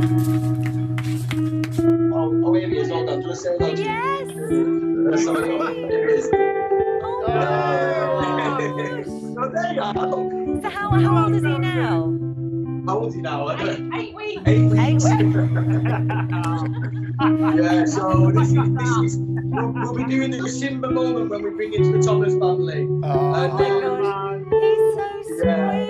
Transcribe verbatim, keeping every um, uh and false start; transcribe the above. Oh, oh, maybe it's not that. Just say that. Yes. That's not it. It is. Oh. No. So there you go. So how how old is he now? How old is he now? Eight, eight weeks. Eight weeks. Eight weeks. Yeah. So this is this is. We'll, we'll be doing the Simba moment when we bring it to the Thomas family. Oh. And, uh, oh my God. He's so sweet. Yeah.